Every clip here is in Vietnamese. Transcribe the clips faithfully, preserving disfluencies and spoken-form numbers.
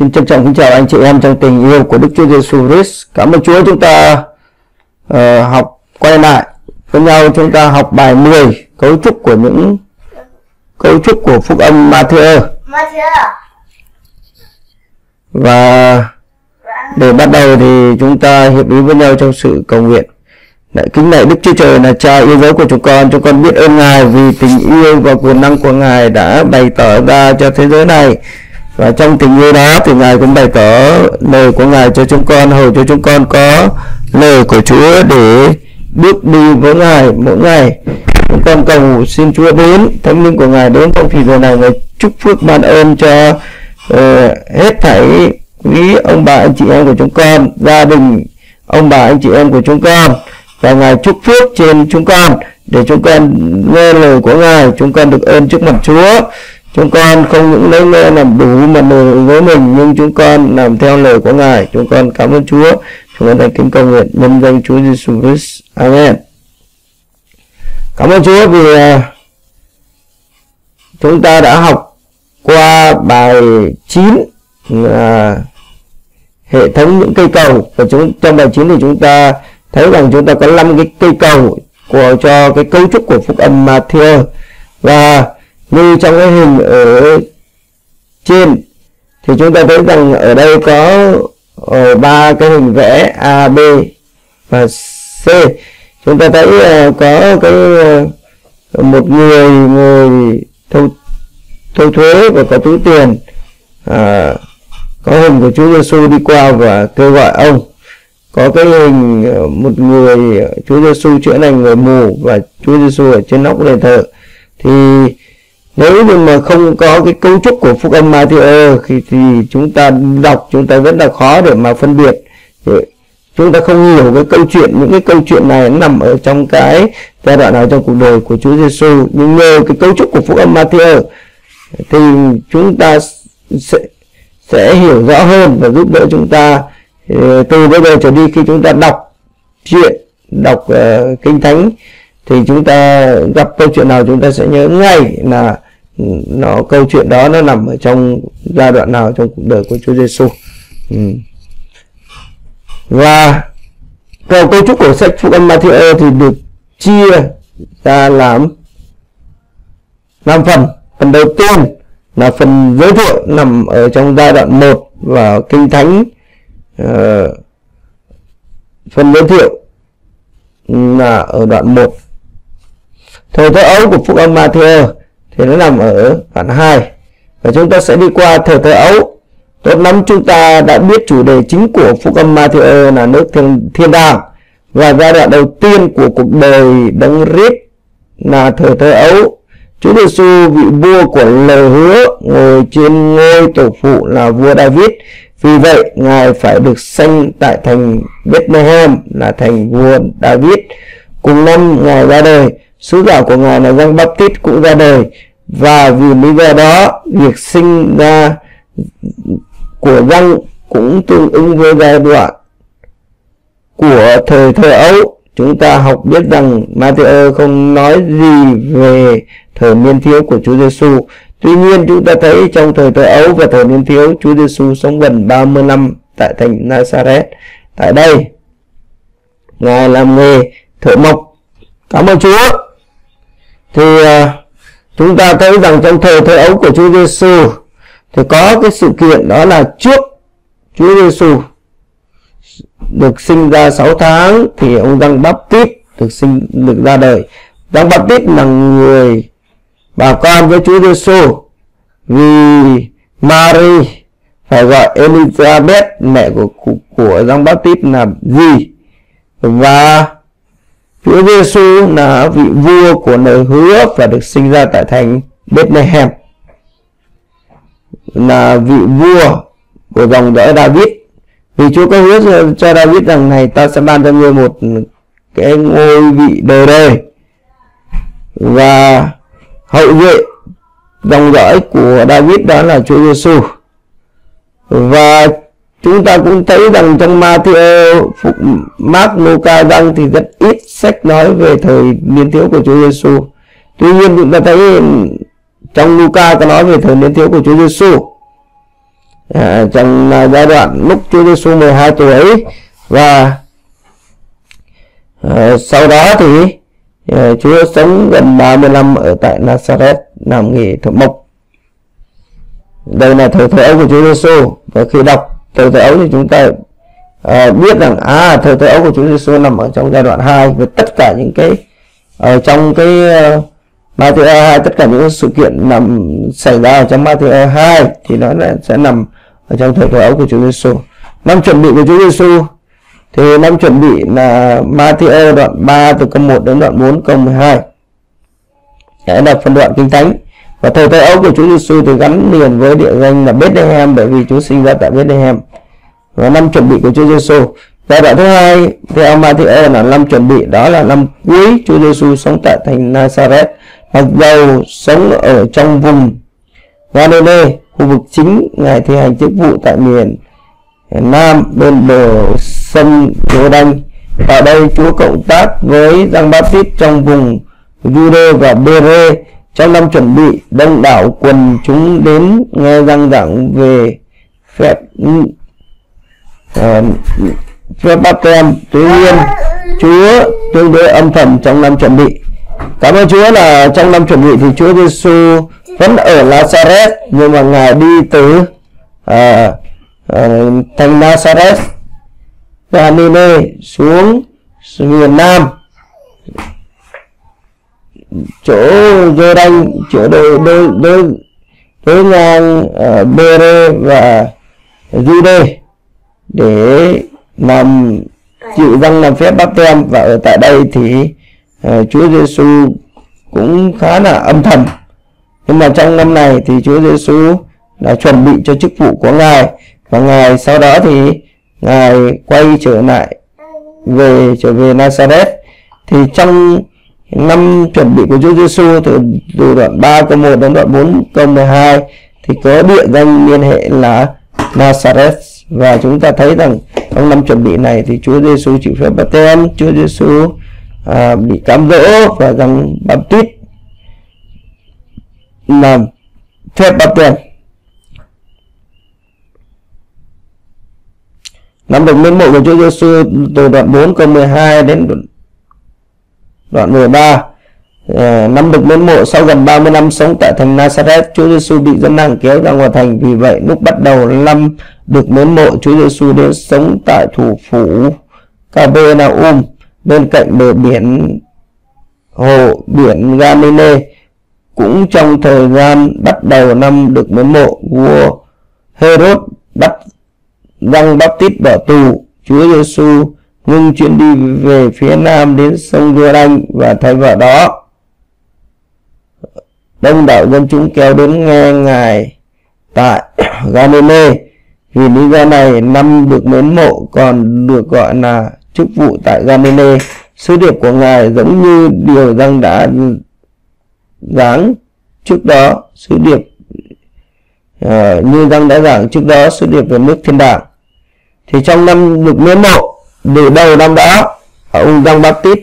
Xin trân trọng kính chào anh chị em trong tình yêu của Đức Chúa Giêsu Christ. Cảm ơn Chúa, chúng ta uh, học quay lại với nhau. Chúng ta học bài mười, cấu trúc của những cấu trúc của phúc âm Matthew. Và để bắt đầu thì chúng ta hiệp ý với nhau trong sự cầu nguyện. Lạy kính lạy Đức Chúa Trời là Cha yêu dấu của chúng con, chúng con biết ơn Ngài vì tình yêu và quyền năng của Ngài đã bày tỏ ra cho thế giới này. Và trong tình yêu đó thì Ngài cũng bày tỏ lời của Ngài cho chúng con, hầu cho chúng con có lời của Chúa để bước đi với Ngài mỗi ngày. Chúng con cầu xin Chúa đến, Thánh Linh của Ngài đến trong thời giờ này, Ngài chúc phước ban ơn cho uh, hết thảy quý ông bà anh chị em của chúng con, gia đình ông bà anh chị em của chúng con. Và Ngài chúc phước trên chúng con để chúng con nghe lời của Ngài, chúng con được ơn trước mặt Chúa. Chúng con không những lấy nghe làm đủ mà lời với mình, nhưng chúng con làm theo lời của Ngài. Chúng con cảm ơn Chúa. Chúng con thành kính cầu nguyện nhân danh Chúa Giêsu Christ. Amen. Cảm ơn Chúa vì chúng ta đã học qua bài chín là hệ thống những cây cầu. Và chúng, trong bài chín thì chúng ta thấy rằng chúng ta có năm cái cây cầu của cho cái cấu trúc của phúc âm Matthew. Và như trong cái hình ở trên thì chúng ta thấy rằng ở đây có ba cái hình vẽ A, B và C. Chúng ta thấy có cái một người người thu, thu thuế và có túi tiền, à, có hình của Chúa Giêsu đi qua và kêu gọi ông. Có cái hình một người Chúa Giêsu chữa lành người mù và Chúa Giêsu ở trên nóc đền thờ. Thì nếu như mà không có cái cấu trúc của phúc âm Matthew thì, thì chúng ta đọc chúng ta rất là khó để mà phân biệt. Chúng ta không hiểu cái câu chuyện, những cái câu chuyện này nằm ở trong cái giai đoạn nào trong cuộc đời của Chúa Giêsu. Nhưng nhờ cái cấu trúc của phúc âm Matthew thì chúng ta sẽ, sẽ hiểu rõ hơn và giúp đỡ chúng ta từ bây giờ trở đi. Khi chúng ta đọc chuyện, đọc uh, kinh thánh thì chúng ta gặp câu chuyện nào chúng ta sẽ nhớ ngay là nó câu chuyện đó nó nằm ở trong giai đoạn nào trong cuộc đời của Chúa Giêsu. Ừ. Và theo cấu trúc của sách phúc âm Matthew thì được chia ra làm năm phần. Phần đầu tiên là phần giới thiệu nằm ở trong giai đoạn một và kinh thánh. Uh, phần giới thiệu là ở đoạn một. Thời thơ ấu của phúc âm Matthew thì nó nằm ở đoạn hai. Và chúng ta sẽ đi qua thời thơ ấu. Tốt lắm, chúng ta đã biết chủ đề chính của phúc âm Matthew là nước thiên, thiên đàng. Và giai đoạn đầu tiên của cuộc đời Đấng Christ là thời thơ ấu. Chúa Giêsu vị vua của lời hứa, ngồi trên ngôi tổ phụ là vua David. Vì vậy, Ngài phải được sanh tại thành Bethlehem là thành vua David. Cùng năm Ngài ra đời, sứ giả của Ngài là Giăng Báp-tít cũng ra đời. Và vì lý do đó, việc sinh ra của Giăng cũng tương ứng với giai đoạn của thời thơ ấu. Chúng ta học biết rằng Matthew không nói gì về thời niên thiếu của Chúa Giêsu. Tuy nhiên, chúng ta thấy trong thời thơ ấu và thời niên thiếu, Chúa Giêsu sống gần ba mươi năm tại thành Nazareth. Tại đây, Ngài làm nghề thợ mộc. Cảm ơn Chúa. Thì chúng ta thấy rằng trong thời thơ ấu của Chúa Giêsu thì có cái sự kiện đó là trước Chúa Giêsu được sinh ra sáu tháng thì ông Giăng Báp-tít được sinh được ra đời. Giăng Báp-tít là người bà con với Chúa Giêsu, vì Mary phải gọi Elizabeth mẹ của của, của Giăng Báp-tít là gì. Và Chúa Giêsu là vị vua của lời hứa và được sinh ra tại thành Bethlehem, là vị vua của dòng dõi David. Vì Chúa có hứa cho, cho David rằng này ta sẽ ban cho ngươi một cái ngôi vị đời đời. Và hậu duệ dòng dõi của David đó là Chúa Giêsu. Và chúng ta cũng thấy rằng trong Matthew, Mark, Luca, Giăng thì rất ít sách nói về thời niên thiếu của Chúa Giêsu. Tuy nhiên, chúng ta thấy trong Luca có nói về thời niên thiếu của Chúa Giêsu. à, trong à, giai đoạn lúc Chúa Giêsu mười hai tuổi. Và à, sau đó thì à, Chúa sống gần ba mươi năm ở tại Nazareth làm nghề thợ mộc. Đây là thời thơ ấu của Chúa Giêsu. Và khi đọc thời thơ ấu thì chúng ta à, biết rằng à thời thơ ấu của Chúa Giêsu nằm ở trong giai đoạn hai, với tất cả những cái ở trong cái uh, Matthew hai, tất cả những sự kiện nằm xảy ra ở trong Matthew hai thì nó là, sẽ nằm ở trong thời thơ ấu của Chúa Giêsu. Năm chuẩn bị của Chúa Giêsu thì năm chuẩn bị là Matthew đoạn ba từ câu một đến đoạn bốn câu mười hai. Hãy đọc phần đoạn kinh thánh. Và thời thơ ấu của Chúa Giêsu thì gắn liền với địa danh là Bethlehem, bởi vì Chúa sinh ra tại Bethlehem. Và năm chuẩn bị của Chúa Giêsu, giai đoạn thứ hai theo Matthew là năm chuẩn bị, đó là năm cuối Chúa Giêsu sống tại thành Nazareth. Mặc dầu sống ở trong vùng Galilee, khu vực chính ngài thi hành chức vụ tại miền Nam bên bờ sông Giô-đanh. Ở đây Chúa cộng tác với Giăng Báp-tít trong vùng Giu-đê và Pê-rê. Trong năm chuẩn bị, đông đảo quần chúng đến nghe Giăng giảng về phép uh, phép báp-têm. Tuy nhiên Chúa tương đối âm thầm trong năm chuẩn bị. Cảm ơn Chúa là trong năm chuẩn bị thì Chúa Giêsu vẫn ở Nazareth, nhưng mà ngài đi từ à, à, thành Nazareth Galilee xuống miền Nam, chỗ Giô-đanh, chỗ đối đối đối đối ngang à, Pê-rê và Giu-đê để làm chịu răng làm phép báp-têm. Và ở tại đây thì À, Chúa Giêsu cũng khá là âm thầm, nhưng mà trong năm này thì Chúa Giêsu đã chuẩn bị cho chức vụ của ngài. Và ngài sau đó thì ngài quay trở lại về trở về Nazareth. Thì trong năm chuẩn bị của Chúa Giêsu từ, từ đoạn ba câu một đến đoạn bốn câu mười hai thì có địa danh liên hệ là Nazareth. Và chúng ta thấy rằng trong năm chuẩn bị này thì Chúa Giêsu chịu phép báp-têm, Chúa Giêsu À, bị cám dỗ, và Giăng Báp-tít làm phép báp-têm. Năm được mến mộ của Chúa Giêsu từ đoạn bốn câu mười hai đến đoạn mười ba. À, năm được mến mộ, sau gần ba mươi năm sống tại thành Nazareth, Chúa Giêsu bị dân làng kéo ra ngoài thành. Vì vậy lúc bắt đầu năm được mến mộ, Chúa Giêsu đến sống tại thủ phủ Capernaum bên cạnh bờ biển hồ biển Galilee. Cũng trong thời gian bắt đầu năm được mến mộ, vua Herod bắt Giăng Báp-tít bỏ tù. Chúa Giêsu ngưng chuyến đi về phía nam đến sông Giô-đanh, và thay vào đó đông đảo dân chúng kéo đến nghe ngài tại Galilee. Vì lý do này, năm được mến mộ còn được gọi là chức vụ tại Galilee. Sứ điệp của ngài giống như điều Giăng đã giảng trước đó, sứ điệp uh, như Giăng đã giảng trước đó, sứ điệp về nước thiên đàng. Thì trong năm được mến mộ, từ đầu năm đó, ông Giăng Báp-tít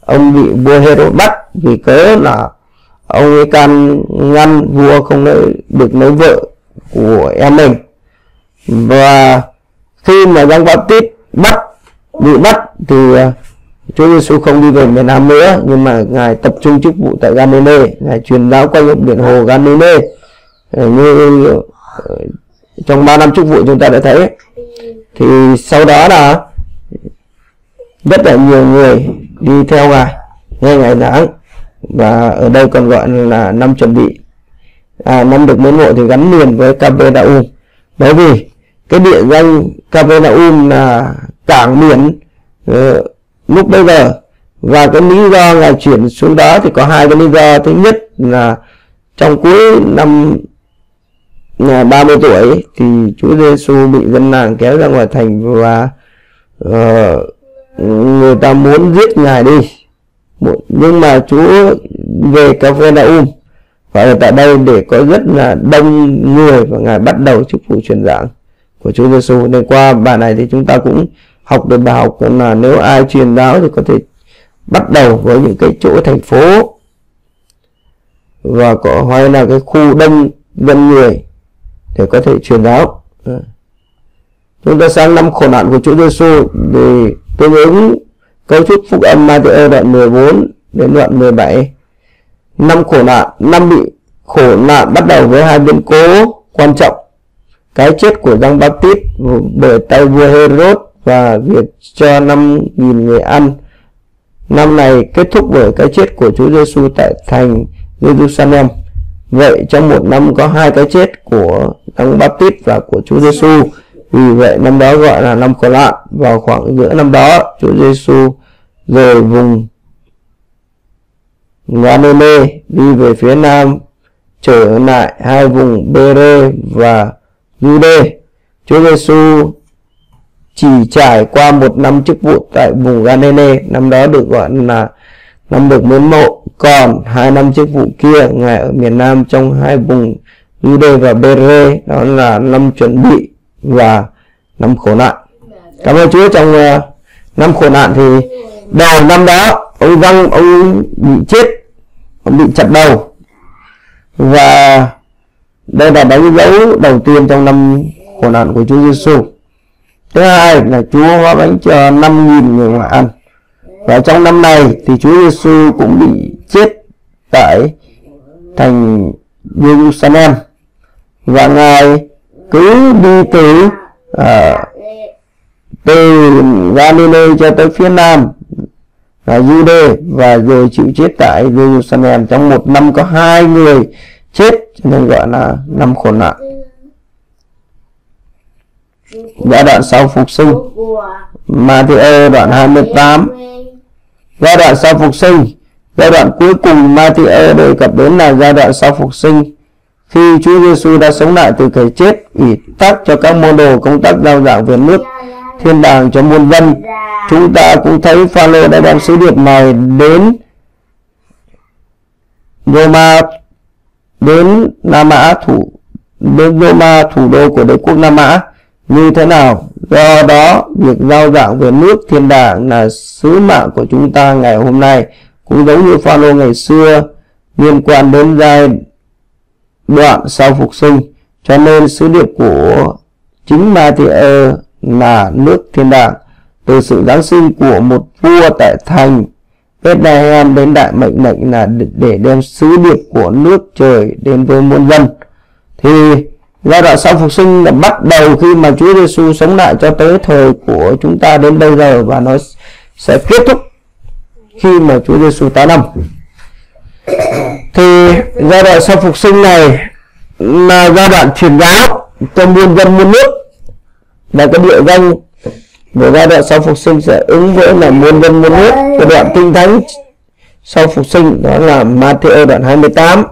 ông bị vua Herod bắt vì cớ là ông ấy can ngăn vua không được lấy vợ của em mình. Và khi mà Giăng Báp-tít bắt bị bắt thì Chúa Giêsu không đi về miền Nam nữa, nhưng mà ngài tập trung chức vụ tại Galilee. Ngài truyền giáo quanh biển hồ Galilee. Như trong ba năm chức vụ chúng ta đã thấy, thì sau đó là rất là nhiều người đi theo ngài, nghe ngài giảng. Và ở đây còn gọi là năm chuẩn bị, à, năm được mến mộ thì gắn liền với Capernaum, bởi vì cái địa danh Capernaum là cảng biển ừ, lúc bây giờ. Và cái lý do ngài chuyển xuống đó thì có hai cái lý do. Thứ nhất là trong cuối năm nhà ba mươi tuổi thì Chúa Giêsu bị dân làng kéo ra ngoài thành, và uh, người ta muốn giết ngài đi, nhưng mà Chúa về Capernaum. Và ở tại đây để có rất là đông người, và ngài bắt đầu chức vụ truyền giảng của Chúa Giêsu. Nên qua bài này thì chúng ta cũng học được bài học là nếu ai truyền giáo thì có thể bắt đầu với những cái chỗ thành phố và có hay là cái khu đông dân người để có thể truyền giáo. Đấy. Chúng ta sang năm khổ nạn của Chúa Giêsu thì tương ứng cấu trúc phúc âm Matthew đoạn mười bốn đến đoạn mười bảy. Năm khổ nạn, năm bị khổ nạn bắt đầu với hai biến cố quan trọng: cái chết của Giăng Báp-tít bởi tay vua Herod và việc cho năm nghìn người ăn. Năm này kết thúc bởi cái chết của Chúa Giêsu tại thành Jerusalem. Vậy trong một năm có hai cái chết của Giăng Báp-tít và của Chúa Giêsu. Vì vậy năm đó gọi là năm khổ nạn. Vào khoảng giữa năm đó, Chúa Giêsu rời vùng Galilee đi về phía nam, trở lại hai vùng Pê-rê và Giu-đê. Chúa Giêsu chỉ trải qua một năm chức vụ tại vùng Galilee, năm đó được gọi là năm được mến mộ. Còn hai năm chức vụ kia, Ngài ở miền Nam trong hai vùng Giu-đê và Pê-rê. Đó là năm chuẩn bị và năm khổ nạn. Cảm ơn Chúa. Trong uh, năm khổ nạn thì đầu năm đó ông Giăng ông bị chết, ông bị chặt đầu, và đây là đánh dấu đầu tiên trong năm khổ nạn của Chúa Giêsu. Thứ hai là Chúa hóa bánh cho năm nghìn người mà ăn. Và trong năm này thì Chúa Giêsu cũng bị chết tại thành Jerusalem, và Ngài cứ đi từ à, từ Galilee cho tới phía nam là Giu-đê, và rồi chịu chết tại Jerusalem. Trong một năm có hai người chết, cho nên gọi là năm khổ nạn. Giai đoạn sau phục sinh, Matthew đoạn hai mươi tám. Giai đoạn sau phục sinh, giai đoạn cuối cùng Matthew đề cập đến là giai đoạn sau phục sinh, khi Chúa Giêsu đã sống lại từ cái chết, ủy thác cho các môn đồ công tác rao giảng về nước thiên đàng cho muôn dân. Chúng ta cũng thấy Phao-lô đã đem sứ điệp này đến Roma, đến Nam Mã thủ đến Roma, thủ đô của đế quốc Nam Mã như thế nào. Do đó, việc rao giảng về nước thiên đàng là sứ mạng của chúng ta ngày hôm nay, cũng giống như Phao-lô ngày xưa liên quan đến giai đoạn sau phục sinh. Cho nên sứ điệp của chính Ma-thi-ơ là nước thiên đàng, từ sự giáng sinh của một vua tại thành Bethlehem đến đại mệnh lệnh là để đem sứ điệp của nước trời đến với muôn dân. Thì giai đoạn sau phục sinh là bắt đầu khi mà Chúa Giêsu sống lại cho tới thời của chúng ta đến bây giờ, và nó sẽ kết thúc khi mà Chúa Giêsu tái lâm. Thì giai đoạn sau phục sinh này là giai đoạn truyền giáo cho muôn dân muôn nước, là cái địa danh của giai đoạn sau phục sinh sẽ ứng với là muôn dân muôn nước. Cái đoạn kinh thánh sau phục sinh đó là Matthew đoạn hai mươi tám.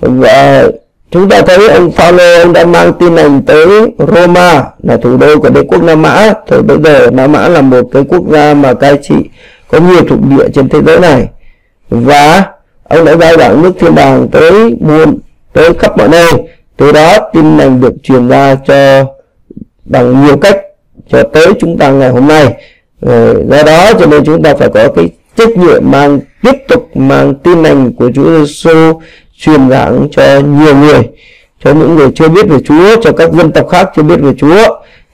Và chúng ta thấy ông Phao-lô ông đã mang tin lành tới Roma, là thủ đô của đế quốc La Mã. Thời bây giờ La Mã là một cái quốc gia mà cai trị có nhiều thuộc địa trên thế giới này, và ông đã rao giảng nước thiên đàng tới muôn tới khắp mọi nơi. Từ đó tin lành được truyền ra cho bằng nhiều cách cho tới chúng ta ngày hôm nay. Do đó cho nên chúng ta phải có cái trách nhiệm mang tiếp tục mang tin lành của Chúa Giêsu truyền giảng cho nhiều người, cho những người chưa biết về Chúa, cho các dân tộc khác chưa biết về Chúa.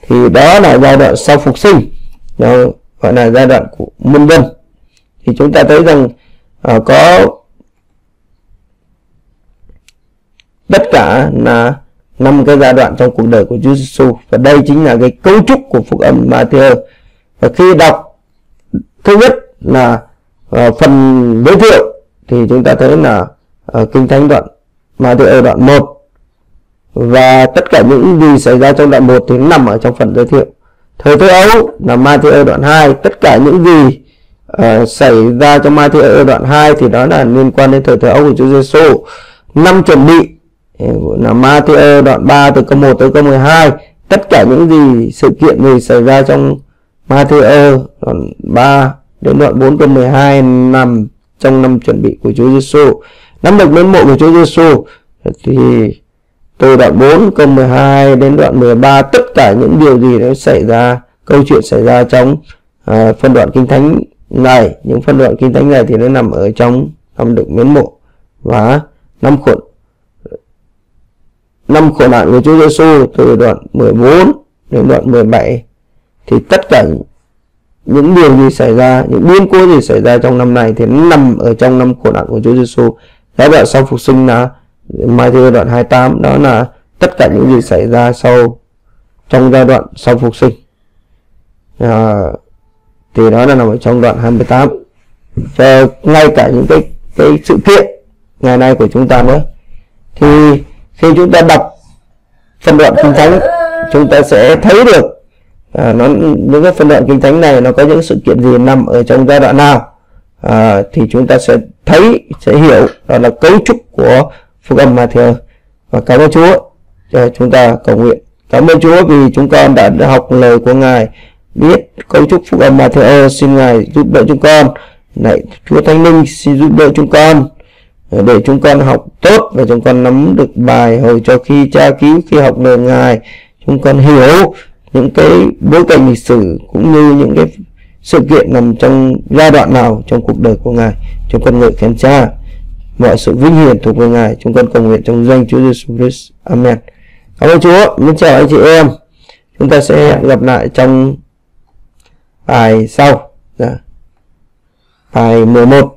Thì đó là giai đoạn sau phục sinh, đó gọi là giai đoạn của muôn dân. Thì chúng ta thấy rằng à, có tất cả là năm cái giai đoạn trong cuộc đời của Chúa Giêsu, và đây chính là cái cấu trúc của phúc âm Ma-thi-ơ. Và khi đọc thứ nhất là à, phần giới thiệu thì chúng ta thấy là ở kinh thánh đoạn Ma-thi-ơ đoạn một, và tất cả những gì xảy ra trong đoạn một thì nằm ở trong phần giới thiệu. Thời thứ Âu là Ma-thi-ơ đoạn hai, tất cả những gì uh, xảy ra trong Ma-thi-ơ đoạn hai thì đó là liên quan đến thời thứ Âu của Chúa Giêsu. Năm chuẩn bị là Ma-thi-ơ đoạn ba từ câu một tới câu mười hai, tất cả những gì sự kiện gì xảy ra trong Ma-thi-ơ đoạn ba đến đoạn bốn câu mười hai nằm trong năm chuẩn bị của Chúa Giêsu. Năm được mến mộ của Chúa Giêsu thì từ đoạn bốn câu mười hai đến đoạn mười ba, tất cả những điều gì đã xảy ra, câu chuyện xảy ra trong à, phân đoạn kinh thánh này, những phân đoạn kinh thánh này thì nó nằm ở trong năm được mến mộ. Và năm khổ năm khổ nạn của Chúa Giêsu từ đoạn mười bốn đến đoạn mười bảy, thì tất cả những điều gì xảy ra, những biến cố gì xảy ra trong năm này thì nằm ở trong năm khổ nạn của Chúa Giêsu. Cái đoạn sau phục sinh là Matthew đoạn hai mươi tám, đó là tất cả những gì xảy ra sau trong giai đoạn sau phục sinh, à, thì đó là nằm ở trong đoạn hai mươi tám. Cho ngay cả những cái cái sự kiện ngày nay của chúng ta nữa, thì khi chúng ta đọc phân đoạn kinh thánh, chúng ta sẽ thấy được à, nó những cái phân đoạn kinh thánh này nó có những sự kiện gì nằm ở trong giai đoạn nào, à, thì chúng ta sẽ thấy, sẽ hiểu đó là cấu trúc của phúc âm Matthew. Và cảm ơn Chúa, cho chúng ta cầu nguyện. Cảm ơn Chúa vì chúng con đã học lời của Ngài, biết cấu trúc phúc âm Matthew. Xin Ngài giúp đỡ chúng con. Lạy Chúa Thánh Linh, xin giúp đỡ chúng con để chúng con học tốt và chúng con nắm được bài, hồi cho khi tra cứu, khi học lời Ngài, chúng con hiểu những cái bối cảnh lịch sử cũng như những cái sự kiện nằm trong giai đoạn nào trong cuộc đời của Ngài. Chúng con ngợi khen Cha, mọi sự vinh hiển thuộc về Ngài. Chúng con cầu nguyện trong danh Chúa Giêsu Christ. Amen. Cảm ơn Chúa. Mến chào anh chị em. Chúng ta sẽ hẹn gặp lại trong bài sau, bài mười một.